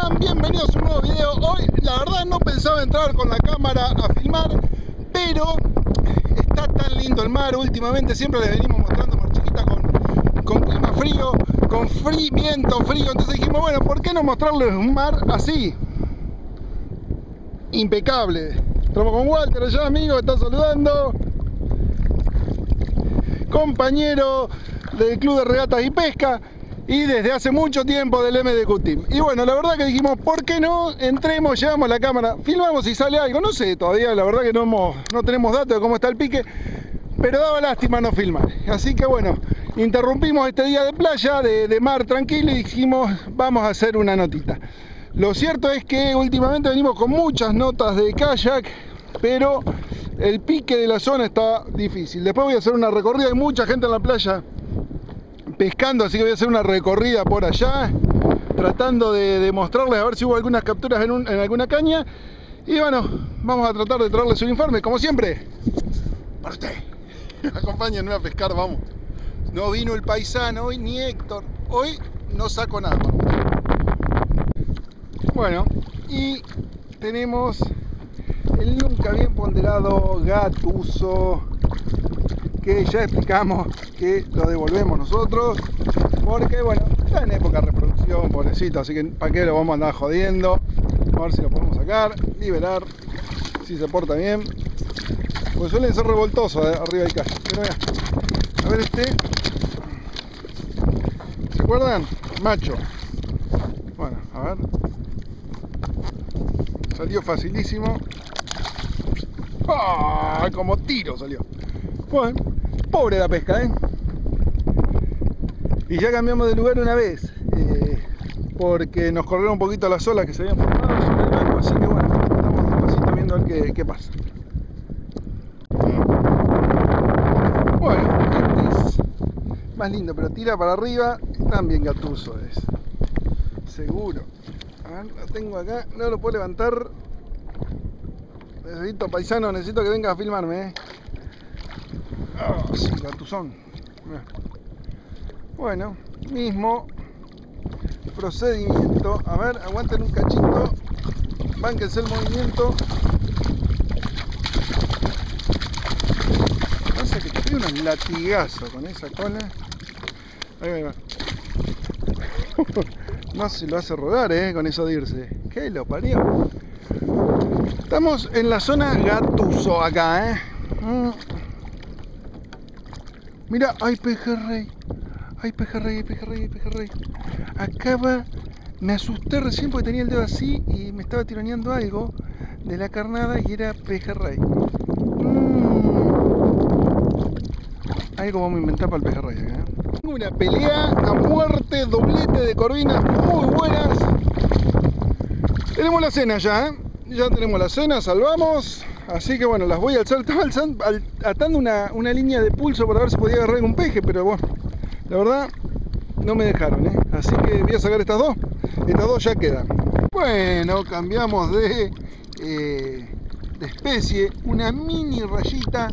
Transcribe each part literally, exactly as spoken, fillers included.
están? Bienvenidos a un nuevo video. Hoy la verdad no pensaba entrar con la cámara a filmar, pero está tan lindo el mar. Últimamente siempre les venimos mostrando Mar Chiquita con, con clima frío, con frío, viento frío. Entonces dijimos, bueno, ¿por qué no mostrarles un mar así? Impecable. Estamos con Walter allá, amigo, está saludando. Compañero del Club de Regatas y Pesca y desde hace mucho tiempo del M D Q Team. Y bueno, la verdad que dijimos, ¿por qué no? Entremos, llevamos la cámara, filmamos y sale algo. No sé, todavía la verdad que no, hemos, no tenemos datos de cómo está el pique, pero daba lástima no filmar. Así que bueno, interrumpimos este día de playa, de, de mar tranquilo, y dijimos, vamos a hacer una notita. Lo cierto es que últimamente venimos con muchas notas de kayak, pero el pique de la zona está difícil. Después voy a hacer una recorrida, hay mucha gente en la playa pescando, así que voy a hacer una recorrida por allá, tratando de, de mostrarles a ver si hubo algunas capturas en, un, en alguna caña. Y bueno, vamos a tratar de traerles un informe, como siempre. Para usted. Acompáñenme a pescar, vamos. No vino el paisano hoy, ni Héctor. Hoy no saco nada. Bueno, y tenemos el nunca bien ponderado Gatuzo, que ya explicamos que lo devolvemos nosotros porque, bueno, está en época de reproducción, pobrecito, así que para qué lo vamos a andar jodiendo. A ver si lo podemos sacar, liberar, si se porta bien, pues suelen ser revoltosos de arriba del calle. Pero mira, a ver este, ¿se acuerdan? Macho. Bueno, a ver, salió facilísimo. ¡Ah! Como tiro salió. Bueno, pobre la pesca, ¿eh? Y ya cambiamos de lugar una vez, eh, porque nos corrieron un poquito las olas que se habían formado sobre el banco, así que bueno, estamos despacito viendo a ver qué, qué pasa. Bueno, este es más lindo, pero tira para arriba, también Gatuzo es. Seguro. A ver, lo tengo acá, no lo puedo levantar. Necesito, paisano, necesito que vengas a filmarme, ¿eh? Oh, sí, Gatuzón. Bueno, mismo procedimiento. A ver, aguanten un cachito, bánquense el movimiento. Pasa que te pide un latigazo con esa cola. Ahí va. No se lo hace rodar, ¿eh? Con eso de irse. ¿Qué lo parió? Estamos en la zona Gatuzo acá, ¿eh? Mm. Mira, hay pejerrey, hay pejerrey, hay pejerrey, hay pejerrey. Acaba, me asusté recién porque tenía el dedo así y me estaba tironeando algo de la carnada y era pejerrey. Mm. Algo vamos a inventar para el pejerrey acá. Una pelea a muerte, doblete de corvinas muy buenas. Tenemos la cena ya, ¿eh? Ya tenemos la cena, salvamos. Así que bueno, las voy a alzar. Estaba alzando, atando una, una línea de pulso para ver si podía agarrar un peje, pero bueno, la verdad no me dejaron, ¿eh? Así que voy a sacar estas dos. Estas dos ya quedan. Bueno, cambiamos de, eh, de especie. Una mini rayita.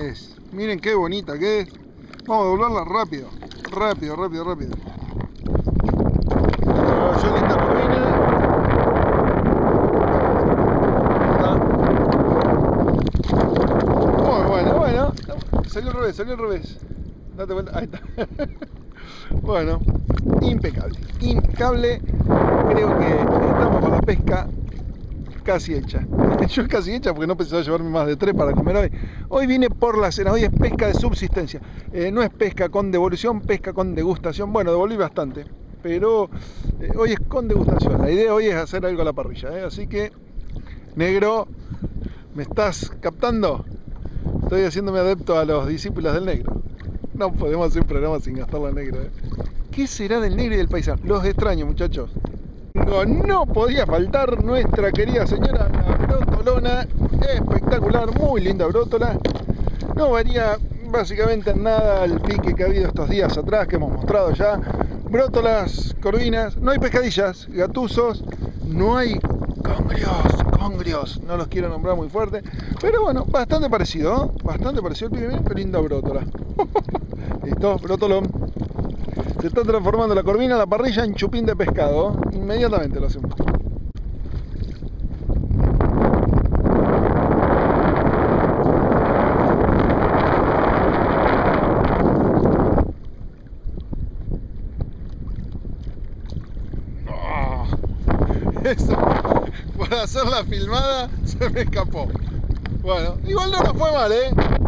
Es, miren qué bonita que es. Vamos a doblarla rápido. Rápido, rápido, rápido. Salió al revés, salió al revés. Date vuelta, ahí está. Bueno, impecable, impecable. Creo que estamos con la pesca casi hecha. Yo casi hecha porque no pensaba llevarme más de tres para comer hoy. Hoy viene por la cena, hoy es pesca de subsistencia. Eh, no es pesca con devolución, pesca con degustación. Bueno, devolví bastante, pero eh, hoy es con degustación. La idea hoy es hacer algo a la parrilla, ¿eh? Así que, negro, ¿me estás captando? Estoy haciéndome adepto a los discípulos del negro. No podemos hacer un programa sin gastarlo al negro, ¿eh? ¿Qué será del negro y del paisano? Los extraño, muchachos. No, no podía faltar nuestra querida señora la Brotolona. Espectacular, muy linda Brotola. No varía básicamente en nada el pique que ha habido estos días atrás, que hemos mostrado ya. Brotolas, corvinas, no hay pescadillas, gatuzos, no hay congrios. Congrios, no los quiero nombrar muy fuerte, pero bueno, bastante parecido, ¿no? Bastante parecido el pibe, pero linda brótola. Listo, brotolón. Se está transformando la corvina en la parrilla en chupín de pescado. Inmediatamente lo hacemos. Oh, eso, por hacer la filmada se me escapó. Bueno, igual no nos fue mal, ¿eh?